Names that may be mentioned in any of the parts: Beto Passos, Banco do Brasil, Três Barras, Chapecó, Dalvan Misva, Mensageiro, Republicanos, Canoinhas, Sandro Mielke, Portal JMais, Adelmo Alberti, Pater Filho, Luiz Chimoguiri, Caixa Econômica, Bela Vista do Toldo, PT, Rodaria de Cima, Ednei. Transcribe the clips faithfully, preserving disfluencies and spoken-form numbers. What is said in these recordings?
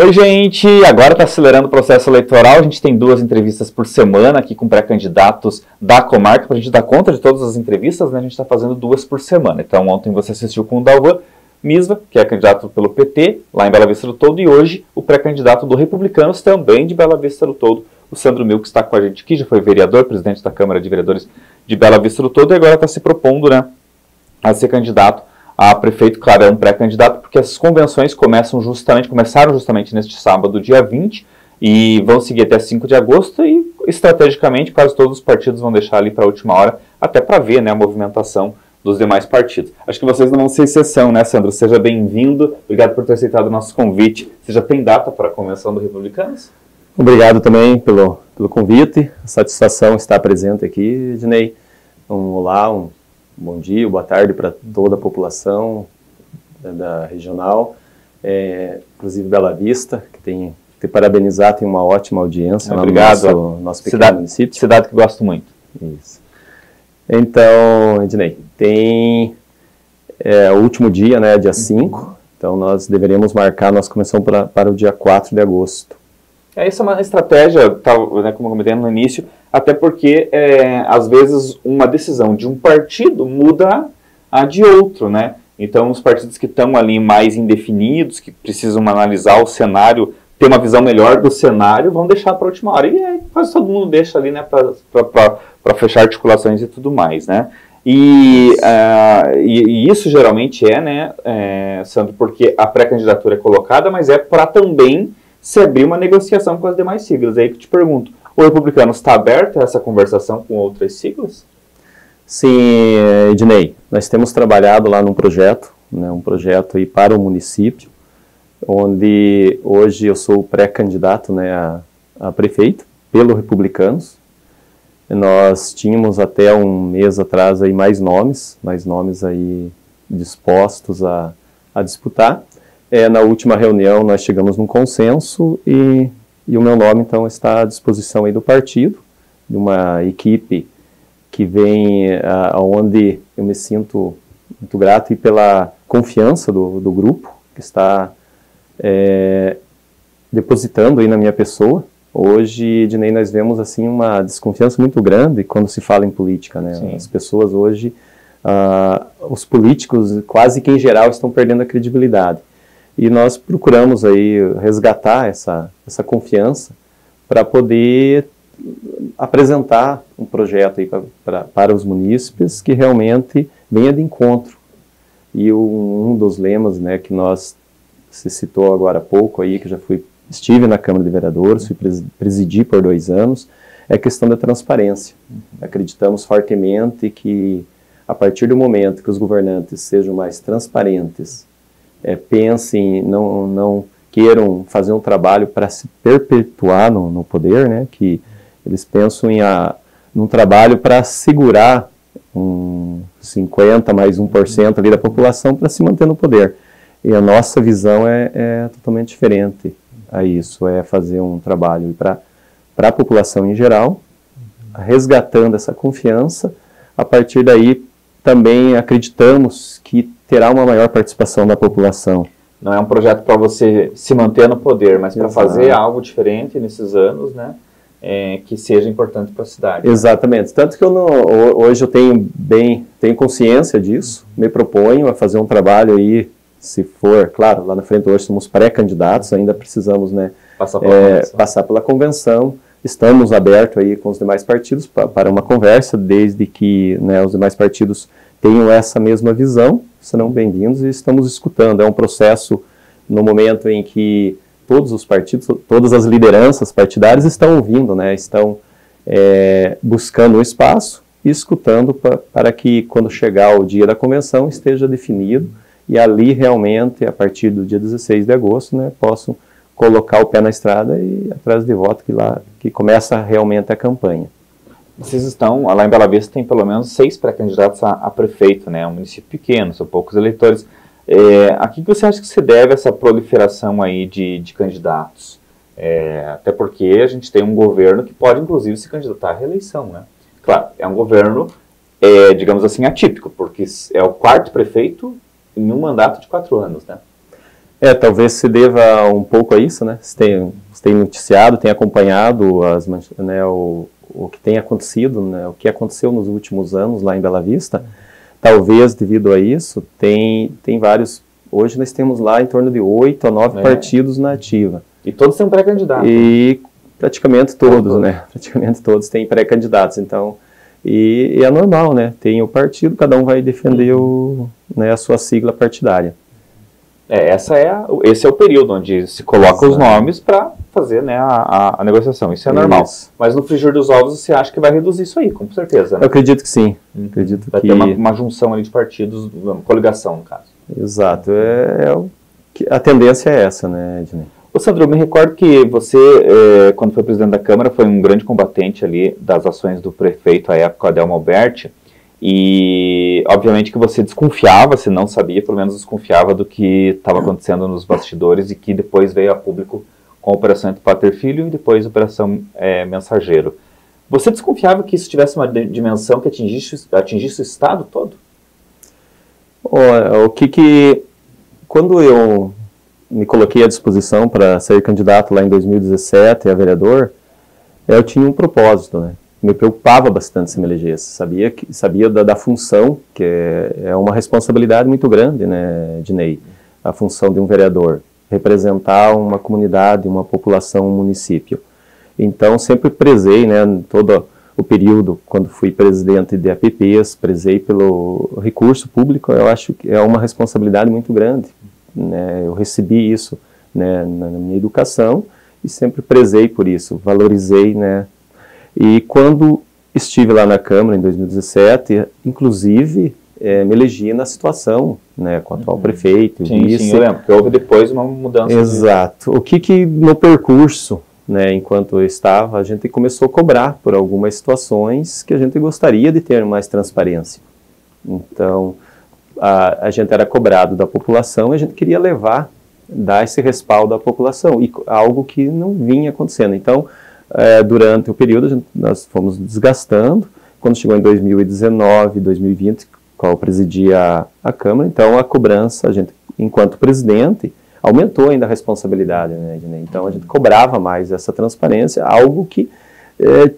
Oi, gente! Agora está acelerando o processo eleitoral. A gente tem duas entrevistas por semana aqui com pré-candidatos da comarca. Para a gente dar conta de todas as entrevistas, né, a gente está fazendo duas por semana. Então, ontem você assistiu com o Dalvan Misva, que é candidato pelo P T, lá em Bela Vista do Toldo. E hoje, o pré-candidato do Republicanos, também de Bela Vista do Toldo, o Sandro Mielke, está com a gente aqui. Já foi vereador, presidente da Câmara de Vereadores de Bela Vista do Toldo. E agora está se propondo, né, a ser candidato a prefeito. Claro, é um pré-candidato, porque as convenções começam justamente, começaram justamente neste sábado, dia vinte, e vão seguir até cinco de agosto, e estrategicamente quase todos os partidos vão deixar ali para a última hora, até para ver, né, a movimentação dos demais partidos. Acho que vocês não vão ser exceção, né, Sandro? Seja bem-vindo, obrigado por ter aceitado o nosso convite. Você já tem data para a convenção do Republicanos? Obrigado também pelo, pelo convite, a satisfação estar presente aqui, Ednei. Um, olá, um... Bom dia, boa tarde para toda a população da, da regional, é, inclusive Bela Vista, que tem que parabenizar, tem uma ótima audiência. Obrigado. No nosso, nosso pequeno cidade, município. Cidade que gosto muito. Isso. Então, Ednei, tem é, o último dia, né, dia cinco, então nós deveremos marcar nossa convenção pra, para o dia quatro de agosto. Essa é uma estratégia, tá, né, como eu comentei no início, até porque, é, às vezes, uma decisão de um partido muda a de outro, né? Então, os partidos que estão ali mais indefinidos, que precisam analisar o cenário, ter uma visão melhor do cenário, vão deixar para a última hora. E aí, quase todo mundo deixa ali, né, para fechar articulações e tudo mais, né? E, uh, e, e isso geralmente é, né, é, Sandro, porque a pré-candidatura é colocada, mas é para também se abrir uma negociação com as demais siglas. É aí que eu te pergunto, o Republicano está aberto a essa conversação com outras siglas? Sim, Ednei. Nós temos trabalhado lá num projeto, né, um projeto aí para o município, onde hoje eu sou pré-candidato, né, a, a prefeito pelo Republicanos. Nós tínhamos até um mês atrás aí mais nomes, mais nomes aí dispostos a, a disputar. É, na última reunião nós chegamos num consenso e, e o meu nome então está à disposição aí do partido, de uma equipe que vem aonde eu me sinto muito grato e pela confiança do, do grupo que está é, depositando aí na minha pessoa. Hoje, Ednei, nós vemos assim uma desconfiança muito grande quando se fala em política, né? Sim. As pessoas hoje, ah, os políticos quase que em geral estão perdendo a credibilidade. E nós procuramos aí resgatar essa, essa confiança para poder apresentar um projeto aí pra, pra, para os munícipes que realmente venha de encontro. E o, um dos lemas, né, que nós se citou agora há pouco, aí, que já fui, estive na Câmara de Vereadores, fui presidir por dois anos, é a questão da transparência. Acreditamos fortemente que a partir do momento que os governantes sejam mais transparentes, É, pensem, não, não queiram fazer um trabalho para se perpetuar no, no poder, né? Que eles pensam em a, num trabalho para segurar um cinquenta por cento mais um por cento ali da população para se manter no poder. E a nossa visão é, é totalmente diferente a isso, é fazer um trabalho para a população em geral, resgatando essa confiança. A partir daí, também acreditamos que terá uma maior participação da população. Não é um projeto para você se manter no poder, mas para fazer algo diferente nesses anos, né, é, que seja importante para a cidade. Exatamente. Tanto que eu não, hoje eu tenho bem, tenho consciência disso, me proponho a fazer um trabalho aí, se for, claro, lá na frente hoje somos pré-candidatos, ainda precisamos, né, passar pela, é, convenção. Passar pela convenção. Estamos abertos aí com os demais partidos para uma conversa, desde que, né, os demais partidos tenham essa mesma visão, serão bem-vindos e estamos escutando. É um processo no momento em que todos os partidos, todas as lideranças partidárias estão ouvindo, né? Estão é, buscando um espaço e escutando pra, para que quando chegar o dia da convenção esteja definido e ali realmente, a partir do dia dezesseis de agosto, né, possam colocar o pé na estrada e atrás de voto que, lá, que começa realmente a campanha. Vocês estão, lá em Bela Vista tem pelo menos seis pré-candidatos a, a prefeito, né? É um município pequeno, são poucos eleitores. É, a que você acha que se deve essa proliferação aí de, de candidatos? É, até porque a gente tem um governo que pode, inclusive, se candidatar à reeleição, né? Claro, é um governo, é, digamos assim, atípico, porque é o quarto prefeito em um mandato de quatro anos, né? É, talvez se deva um pouco a isso, né? Você tem, você tem noticiado, tem acompanhado as, né, o, o que tem acontecido, né, o que aconteceu nos últimos anos lá em Bela Vista. Talvez, devido a isso, tem, tem vários... Hoje nós temos lá em torno de oito a nove é. partidos na ativa. E todos têm um pré-candidato. E praticamente todos, uhum. né? Praticamente todos têm pré-candidatos, então... E, e é normal, né? Tem o partido, cada um vai defender o, né, a sua sigla partidária. É, essa é a, esse é o período onde se coloca Exato. os nomes para fazer, né, a, a negociação. Isso é normal. Isso. Mas no frigir dos ovos você acha que vai reduzir isso aí, com certeza, né? Eu acredito que sim. Uhum. Acredito vai que... ter uma, uma junção ali de partidos, uma coligação, no caso. Exato. É, é o, a tendência é essa, né, Ednei? Ô Sandro, eu me recordo que você, eh, quando foi presidente da Câmara, foi um grande combatente ali das ações do prefeito à época, Adelmo Alberti, e obviamente que você desconfiava, se não sabia, pelo menos desconfiava do que estava acontecendo nos bastidores e que depois veio a público com a operação entre Pater Filho e depois a operação eh, Mensageiro. Você desconfiava que isso tivesse uma dimensão que atingisse, atingisse o Estado todo? O, o que que... Quando eu... me coloquei à disposição para ser candidato lá em dois mil e dezessete a vereador, eu tinha um propósito, né? Me preocupava bastante se me elegesse, sabia, que, sabia da, da função, que é, é uma responsabilidade muito grande, né, Ednei? A função de um vereador, representar uma comunidade, uma população, um município. Então, sempre prezei, né, todo o período, quando fui presidente de A P Ps, prezei pelo recurso público, eu acho que é uma responsabilidade muito grande. Né, eu recebi isso, né, na minha educação e sempre prezei por isso, valorizei, né? E quando estive lá na Câmara em dois mil e dezessete, inclusive é, me elegi na situação, né, com o atual uhum. prefeito. Sim, sim, eu lembro, porque houve depois uma mudança. Exato. De... O que que no percurso, né, enquanto eu estava, a gente começou a cobrar por algumas situações que a gente gostaria de ter mais transparência. Então... A, a gente era cobrado da população e a gente queria levar, dar esse respaldo à população, e algo que não vinha acontecendo. Então, é, durante o período, a gente, nós fomos desgastando. Quando chegou em dois mil e dezenove, dois mil e vinte, qual presidia a, a Câmara, então a cobrança, a gente, enquanto presidente, aumentou ainda a responsabilidade, né, Ednei? Então, a gente cobrava mais essa transparência, algo que é,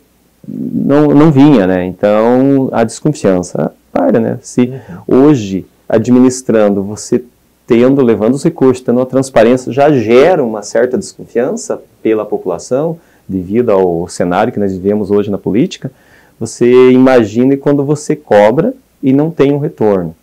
não, não vinha, né? Então, a desconfiança... Para, né? Se hoje, administrando, você tendo, levando os recursos, tendo a transparência, já gera uma certa desconfiança pela população, devido ao cenário que nós vivemos hoje na política, você imagine quando você cobra e não tem um retorno.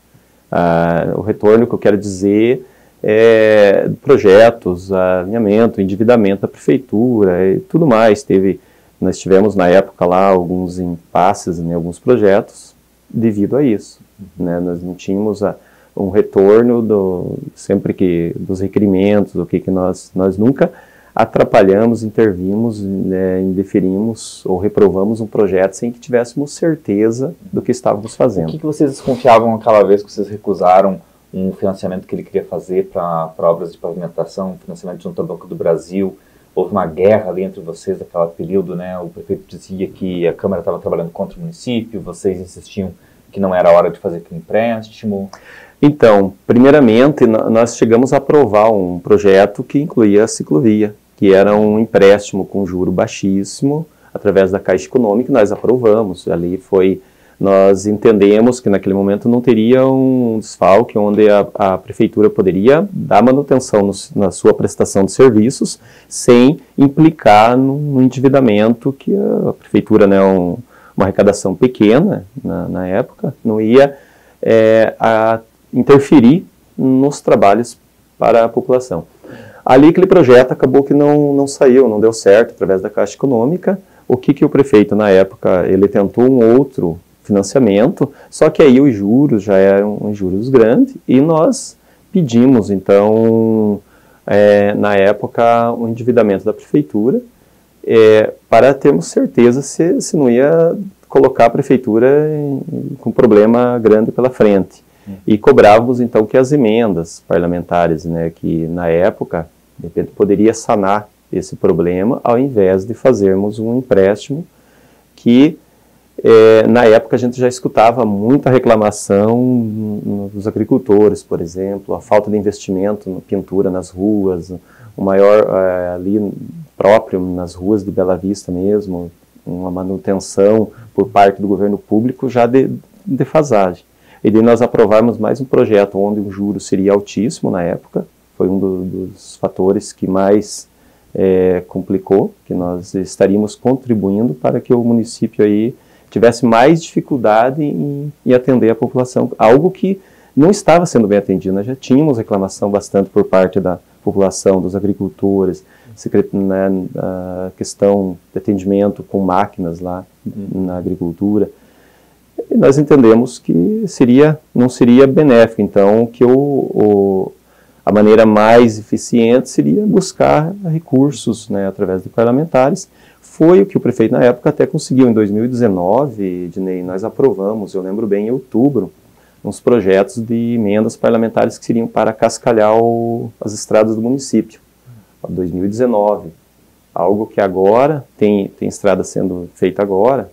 Ah, o retorno que eu quero dizer é projetos, alinhamento, endividamento da prefeitura e tudo mais. Teve, nós tivemos na época lá alguns impasses, né, alguns projetos, devido a isso, né? Nós não tínhamos a, um retorno do, sempre que, dos requerimentos, o que que nós, nós nunca atrapalhamos, intervimos, né, indeferimos ou reprovamos um projeto sem que tivéssemos certeza do que estávamos fazendo. O que que vocês desconfiavam aquela vez que vocês recusaram um financiamento que ele queria fazer para obras de pavimentação, financiamento junto ao Banco do Brasil? Houve uma guerra ali entre vocês naquele período, né? O prefeito dizia que a Câmara estava trabalhando contra o município, vocês insistiam que não era hora de fazer aquele empréstimo. Então, primeiramente, nós chegamos a aprovar um projeto que incluía a ciclovia, que era um empréstimo com juro baixíssimo, através da Caixa Econômica, nós aprovamos. Ali foi, nós entendemos que naquele momento não teria um desfalque, onde a, a prefeitura poderia dar manutenção no, na sua prestação de serviços sem implicar no, no endividamento que a prefeitura, né, um, uma arrecadação pequena na, na época, não ia é, a interferir nos trabalhos para a população. Ali aquele projeto acabou que não, não saiu, não deu certo através da Caixa Econômica. O que que o prefeito na época, ele tentou um outro financiamento, só que aí os juros já eram um juros grandes e nós pedimos, então, é, na época, um endividamento da prefeitura é, para termos certeza se, se não ia colocar a prefeitura em, com um problema grande pela frente. E cobrávamos, então, que as emendas parlamentares, né, que na época, de repente, poderia sanar esse problema, ao invés de fazermos um empréstimo que É, na época a gente já escutava muita reclamação dos agricultores, por exemplo, a falta de investimento na pintura nas ruas, o maior é, ali próprio nas ruas de Bela Vista mesmo, uma manutenção por parte do governo público já de defasagem. E daí nós aprovarmos mais um projeto onde o juro seria altíssimo na época, foi um do, dos fatores que mais é, complicou, que nós estaríamos contribuindo para que o município aí tivesse mais dificuldade em, em atender a população, algo que não estava sendo bem atendido. Nós já tínhamos reclamação bastante por parte da população, dos agricultores, né, a questão de atendimento com máquinas lá uhum. na agricultura. E nós entendemos que seria, não seria benéfico, então que o, o, a maneira mais eficiente seria buscar recursos, né, através de parlamentares. Foi o que o prefeito na época até conseguiu em dois mil e dezenove, Ednei, nós aprovamos, eu lembro bem, em outubro, uns projetos de emendas parlamentares que seriam para cascalhar o, as estradas do município, dois mil e dezenove, algo que agora, tem, tem estrada sendo feita agora,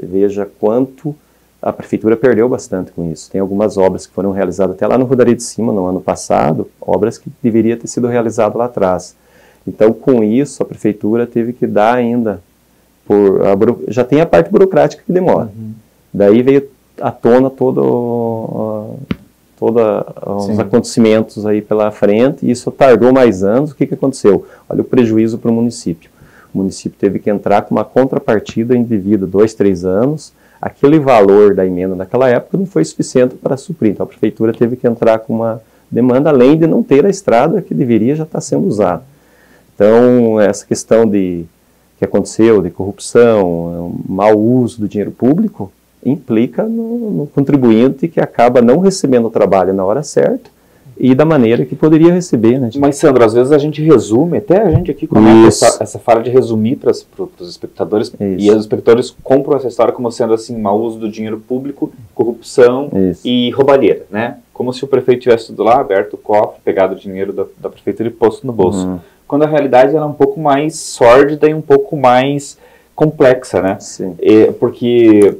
veja quanto a prefeitura perdeu bastante com isso. Tem algumas obras que foram realizadas até lá no Rodaria de Cima, no ano passado, obras que deveria ter sido realizadas lá atrás. Então, com isso, a prefeitura teve que dar ainda, por a, já tem a parte burocrática que demora. Uhum. Daí veio à tona todo, todo os Sim. acontecimentos aí pela frente, e isso tardou mais anos. O que, que aconteceu? Olha o prejuízo para o município. O município teve que entrar com uma contrapartida indevida, dois, três anos. Aquele valor da emenda naquela época não foi suficiente para suprir. Então a prefeitura teve que entrar com uma demanda, além de não ter a estrada que deveria já estar sendo usada. Então essa questão de que aconteceu, de corrupção, mau uso do dinheiro público, implica no, no contribuinte que acaba não recebendo o trabalho na hora certa, e da maneira que poderia receber, né? Mas, Sandro, às vezes a gente resume, até a gente aqui comenta essa, essa falha de resumir para os espectadores, Isso. e os espectadores compram essa história como sendo assim, mau uso do dinheiro público, corrupção Isso. e roubalheira, né? Como se o prefeito tivesse tudo lá, aberto o cofre, pegado o dinheiro da, da prefeitura e posto no bolso. Uhum. Quando a realidade era um pouco mais sórdida e um pouco mais complexa, né? Sim. É, porque...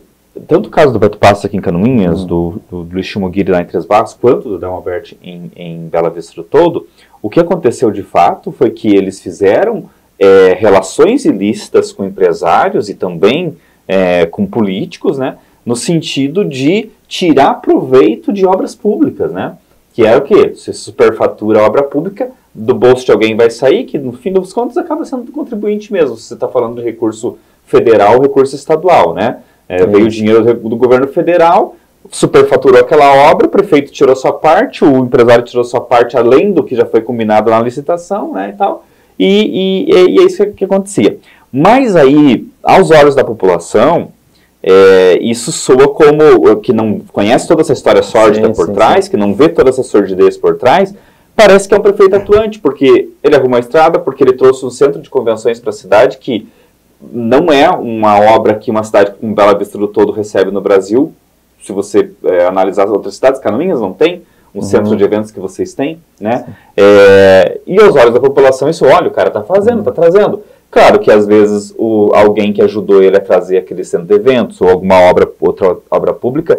tanto o caso do Beto Passos aqui em Canoinhas, uhum. do, do Luiz Chimoguiri lá em Três Barras, quanto do Adelmo Alberti em, em Bela Vista do Toldo, o que aconteceu de fato foi que eles fizeram é, relações ilícitas com empresários e também é, com políticos, né, no sentido de tirar proveito de obras públicas, né, que era o quê? Se superfatura a obra pública, do bolso de alguém vai sair, que no fim dos contos acaba sendo do contribuinte mesmo, se você está falando de recurso federal ou recurso estadual, né? É, veio o dinheiro do, do governo federal, superfaturou aquela obra, o prefeito tirou sua parte, o empresário tirou sua parte além do que já foi combinado na licitação, né, e tal, e, e, e é isso que acontecia. Mas aí, aos olhos da população, é, isso soa como, que não conhece toda essa história sórdida por sim, trás, sim. que não vê toda essa sordidez por trás, parece que é um prefeito atuante, porque ele arrumou a estrada, porque ele trouxe um centro de convenções para a cidade que não é uma obra que uma cidade como Bela Vista do Toldo recebe no Brasil. Se você é, analisar as outras cidades, Canoinhas não tem um uhum. centro de eventos que vocês têm, né? É, e aos olhos da população, isso, olha, o cara tá fazendo, uhum. tá trazendo. Claro que às vezes o, alguém que ajudou ele a trazer aquele centro de eventos ou alguma obra, outra obra pública,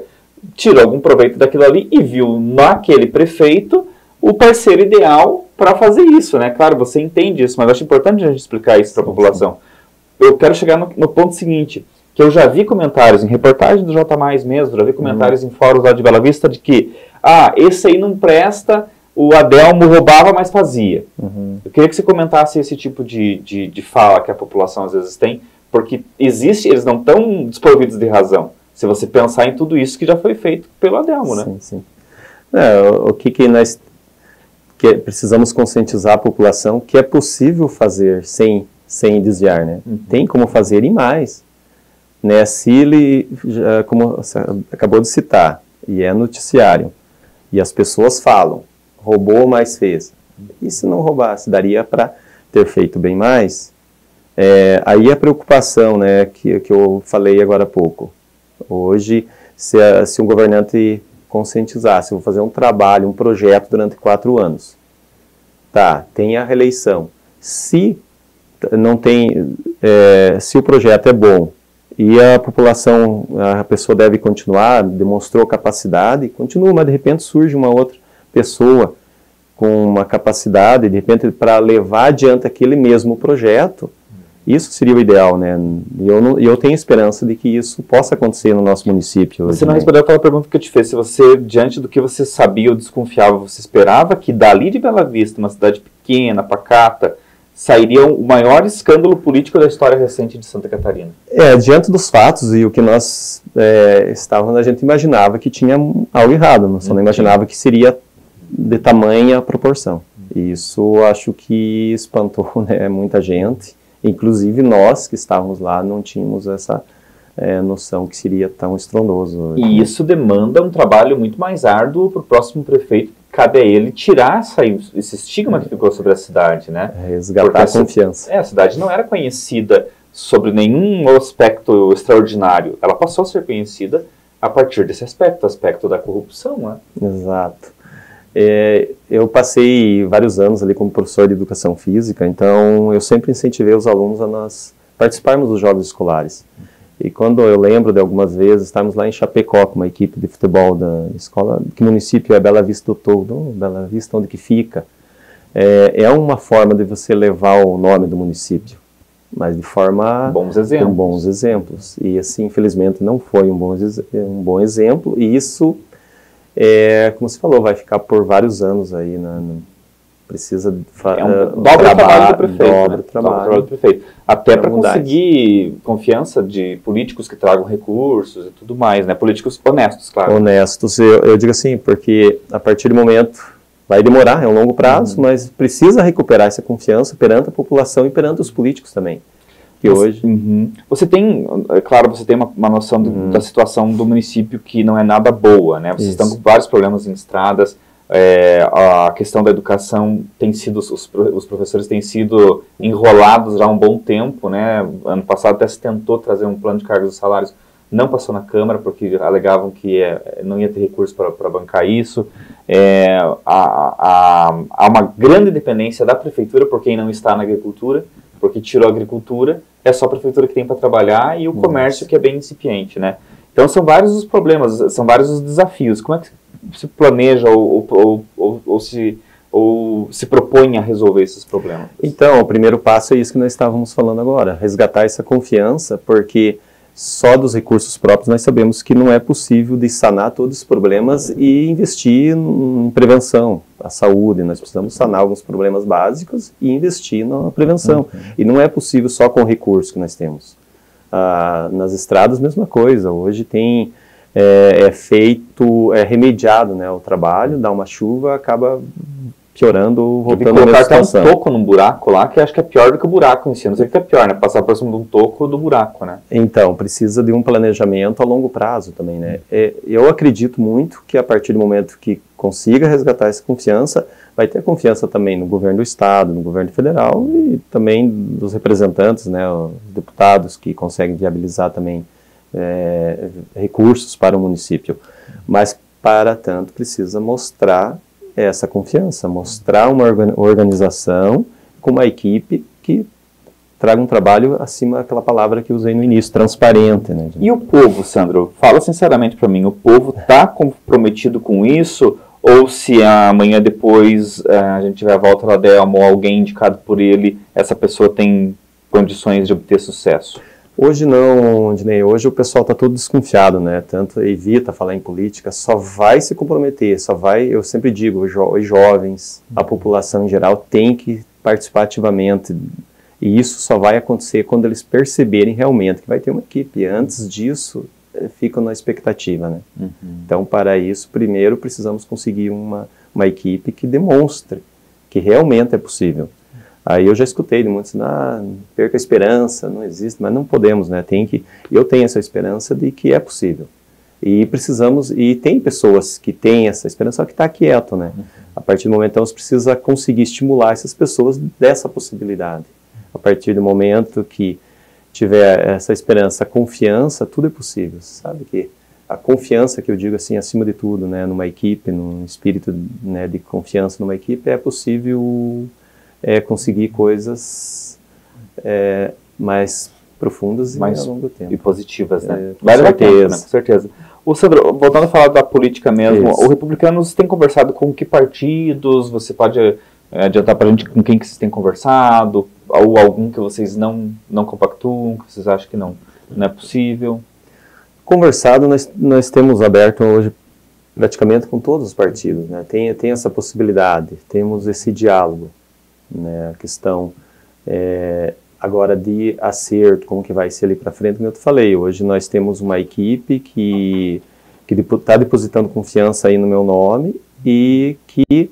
tirou algum proveito daquilo ali e viu naquele prefeito o parceiro ideal para fazer isso, né? Claro, você entende isso, mas eu acho importante a gente explicar isso para a população. Sim. Eu quero chegar no, no ponto seguinte, que eu já vi comentários em reportagem do J Mais mesmo, já vi comentários uhum. em fóruns lá de Bela Vista de que, ah, esse aí não presta, o Adelmo roubava, mas fazia. Uhum. Eu queria que você comentasse esse tipo de, de, de fala que a população às vezes tem, porque existe, eles não estão desprovidos de razão, se você pensar em tudo isso que já foi feito pelo Adelmo, né? Sim, sim. É, o, o que que nós que precisamos conscientizar a população que é possível fazer sem sem desviar, né? Uhum. Tem como fazer e mais, né? Se ele, já, como você acabou de citar, e é noticiário, e as pessoas falam, roubou, mas fez. E se não roubasse, daria para ter feito bem mais? É, aí a preocupação, né, que, que eu falei agora há pouco. Hoje, se, a, se um governante conscientizasse, eu vou fazer um trabalho, um projeto durante quatro anos. Tá, tem a reeleição. Se... não tem, é, se o projeto é bom E a população, a pessoa deve continuar, demonstrou capacidade e continua, mas de repente surge uma outra pessoa com uma capacidade, de repente, para levar adiante aquele mesmo projeto. Isso seria o ideal, né? E eu, não, eu tenho esperança de que isso possa acontecer no nosso município. Hoje, você não né? respondeu aquela pergunta que eu te fiz. Se você, diante do que você sabia ou desconfiava, você esperava que dali de Bela Vista, uma cidade pequena, pacata, sairia o maior escândalo político da história recente de Santa Catarina? É, diante dos fatos e o que nós é, estávamos, a gente imaginava que tinha algo errado, não só não imaginava que seria de tamanha proporção. E isso acho que espantou, né, muita gente, inclusive nós que estávamos lá não tínhamos essa é, noção que seria tão estrondoso. E isso demanda um trabalho muito mais árduo para o próximo prefeito. Cabe a ele tirar essa, esse estigma que ficou sobre a cidade, né? Resgatar a confiança. É, a cidade não era conhecida sobre nenhum aspecto extraordinário. Ela passou a ser conhecida a partir desse aspecto, aspecto da corrupção, né? Exato. É, eu passei vários anos ali como professor de educação física, então eu sempre incentivei os alunos a nós participarmos dos jogos escolares. E quando eu lembro de algumas vezes, estávamos lá em Chapecó com uma equipe de futebol da escola, que município é Bela Vista do Toldo, Bela Vista, onde que fica. É, é uma forma de você levar o nome do município, mas de forma... Bons exemplos. Com bons exemplos. E assim, infelizmente, não foi um bom, um bom exemplo. E isso, é, como você falou, vai ficar por vários anos aí na... na precisa é um, dobra o trabalho do prefeito, dobra, né? trabalho. dobra o trabalho do prefeito. Até para conseguir confiança de políticos que tragam recursos e tudo mais, né? Políticos honestos, claro. Honestos, eu, eu digo assim, porque a partir do momento, vai demorar, é um longo prazo, uhum. mas precisa recuperar essa confiança perante a população e perante os políticos também. Que você, hoje... Uhum. Você tem, é claro, você tem uma, uma noção do, uhum. da situação do município que não é nada boa, né? Vocês Isso. estão com vários problemas em estradas. É, a questão da educação tem sido, os, os professores têm sido enrolados já há um bom tempo, né? Ano passado até se tentou trazer um plano de cargos e salários, não passou na Câmara, porque alegavam que é, não ia ter recurso para bancar isso. É, há, há, há uma grande dependência da prefeitura por quem não está na agricultura, porque tirou a agricultura, é só a prefeitura que tem para trabalhar e o Nossa. comércio que é bem incipiente, né? Então são vários os problemas, são vários os desafios. Como é que se planeja ou, ou, ou, ou, se, ou se propõe a resolver esses problemas? Então, o primeiro passo é isso que nós estávamos falando agora, resgatar essa confiança, porque só dos recursos próprios nós sabemos que não é possível de sanar todos os problemas e investir em prevenção, a saúde. Nós precisamos sanar alguns problemas básicos e investir na prevenção. Uhum. E não é possível só com o recurso que nós temos. Ah, nas estradas, mesma coisa. Hoje tem... É, é feito, é remediado, né, o trabalho, dá uma chuva, acaba piorando, voltando a mesma situação. Tem um toco num buraco lá, que acho que é pior do que o buraco em si, não sei o que é pior, né, passar por cima de um toco do buraco, né. Então, precisa de um planejamento a longo prazo também, né. É, eu acredito muito que a partir do momento que consiga resgatar essa confiança, vai ter confiança também no governo do estado, no governo federal e também dos representantes, né, os deputados que conseguem viabilizar também É, recursos para o município, mas para tanto precisa mostrar essa confiança, mostrar uma organização com uma equipe que traga um trabalho acima daquela palavra que eu usei no início, transparente, né? E o povo, Sandro, fala sinceramente para mim, o povo está comprometido com isso? Ou se amanhã depois a gente tiver a volta do Adelmo, alguém indicado por ele, essa pessoa tem condições de obter sucesso? Hoje não, Dinei, hoje o pessoal está todo desconfiado, né? Tanto evita falar em política, só vai se comprometer, só vai, eu sempre digo, os, jo os jovens, a população em geral tem que participar ativamente. E isso só vai acontecer quando eles perceberem realmente que vai ter uma equipe. Antes disso, ficam na expectativa, né? Uhum. Então, para isso, primeiro precisamos conseguir uma, uma equipe que demonstre que realmente é possível. Aí eu já escutei de muitos, ah, perca a esperança, não existe, mas não podemos, né? Tem que, eu tenho essa esperança de que é possível. E precisamos, e tem pessoas que têm essa esperança, só que está quieto, né? Uhum. A partir do momento, então, você precisa conseguir estimular essas pessoas dessa possibilidade. A partir do momento que tiver essa esperança, a confiança, tudo é possível. Você sabe que a confiança, que eu digo assim, acima de tudo, né? Numa equipe, num espírito, né, de confiança numa equipe, é possível... É, conseguir coisas é, mais profundas e mais ao longo do tempo. E positivas, né? É, com, certeza. Tempo, né? Com certeza. Ô Sandro, voltando a falar da política mesmo, isso. O Republicanos tem conversado com que partidos? Você pode adiantar para a gente com quem que vocês têm conversado? Ou algum que vocês não, não compactuam, que vocês acham que não, não é possível? Conversado, nós, nós temos aberto hoje praticamente com todos os partidos, né? Tem, tem essa possibilidade, temos esse diálogo, né? A questão é, agora de acerto, como que vai ser ali para frente, como eu te falei, hoje nós temos uma equipe que está depositando confiança aí no meu nome e que,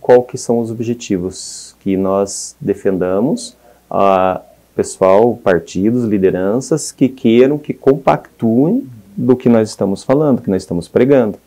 qual que são os objetivos que nós defendamos a pessoal, partidos, lideranças que queiram, que compactuem do que nós estamos falando, que nós estamos pregando,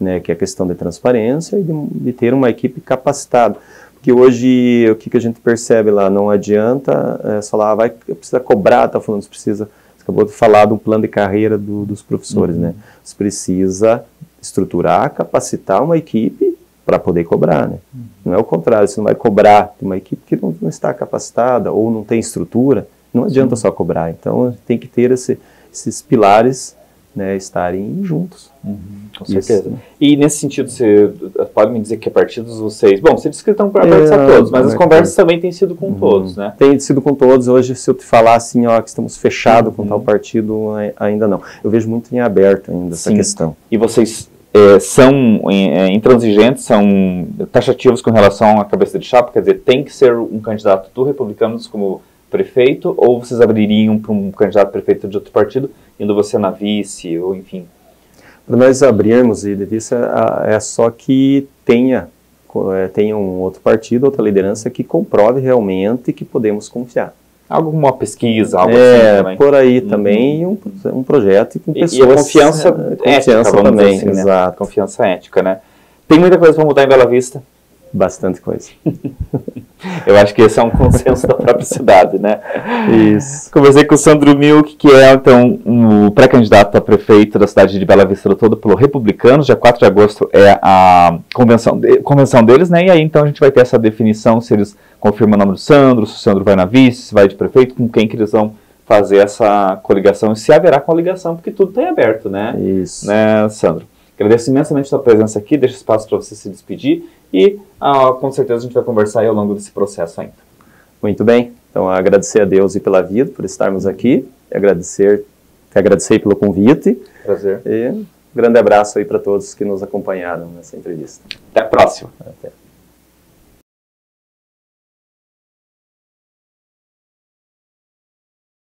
né, que é a questão de transparência e de, de ter uma equipe capacitada. Porque hoje, o que, que a gente percebe lá? Não adianta é, falar, ah, vai, precisa cobrar, tá falando, você precisa, você acabou de falar de um plano de carreira do, dos professores, uhum. né? Você precisa estruturar, capacitar uma equipe para poder cobrar, né? Uhum. Não é o contrário, você não vai cobrar de uma equipe que não, não está capacitada ou não tem estrutura, não adianta uhum. só cobrar. Então, tem que ter esse, esses pilares, né, estarem juntos. Uhum, com certeza. Isso. E nesse sentido, você pode me dizer que partidos vocês... Bom, você disse que estão abertos é, a todos, mas é, as conversas é. também têm sido com uhum. todos, né? Tem sido com todos. Hoje, se eu te falar assim, ó, que estamos fechados uhum. com tal partido, ainda não. Eu vejo muito em aberto ainda essa Sim. questão. E vocês é, são é, intransigentes, são taxativos com relação à cabeça de chapa? Quer dizer, tem que ser um candidato do Republicanos como prefeito, ou vocês abririam para um candidato prefeito de outro partido, indo você na vice, ou enfim? Para nós abrirmos, e de vice, é só que tenha, tenha um outro partido, outra liderança que comprove realmente que podemos confiar. Alguma pesquisa, algo é, assim também. Por aí também, uhum. um, um projeto com pessoas... E a confiança, confiança ética, também, assim, né? Exato. Confiança ética, né? Tem muita coisa para mudar em Bela Vista? Bastante coisa. Eu acho que esse é um consenso da própria cidade, né? Isso. Conversei com o Sandro Mielke, que é, então, um pré-candidato a prefeito da cidade de Bela Vista do Toldo pelo Republicanos. Dia quatro de agosto é a convenção, de, convenção deles, né? E aí, então, a gente vai ter essa definição, se eles confirmam o nome do Sandro, se o Sandro vai na vice, se vai de prefeito, com quem que eles vão fazer essa coligação, e se haverá coligação, porque tudo está em aberto, né? Isso. Né, Sandro? Agradeço imensamente a sua presença aqui, deixo espaço para você se despedir e ah, com certeza a gente vai conversar aí ao longo desse processo ainda. Muito bem, então agradecer a Deus e pela vida, por estarmos aqui, agradecer, agradecer pelo convite. Prazer. E um grande abraço aí para todos que nos acompanharam nessa entrevista. Até a próxima. Até.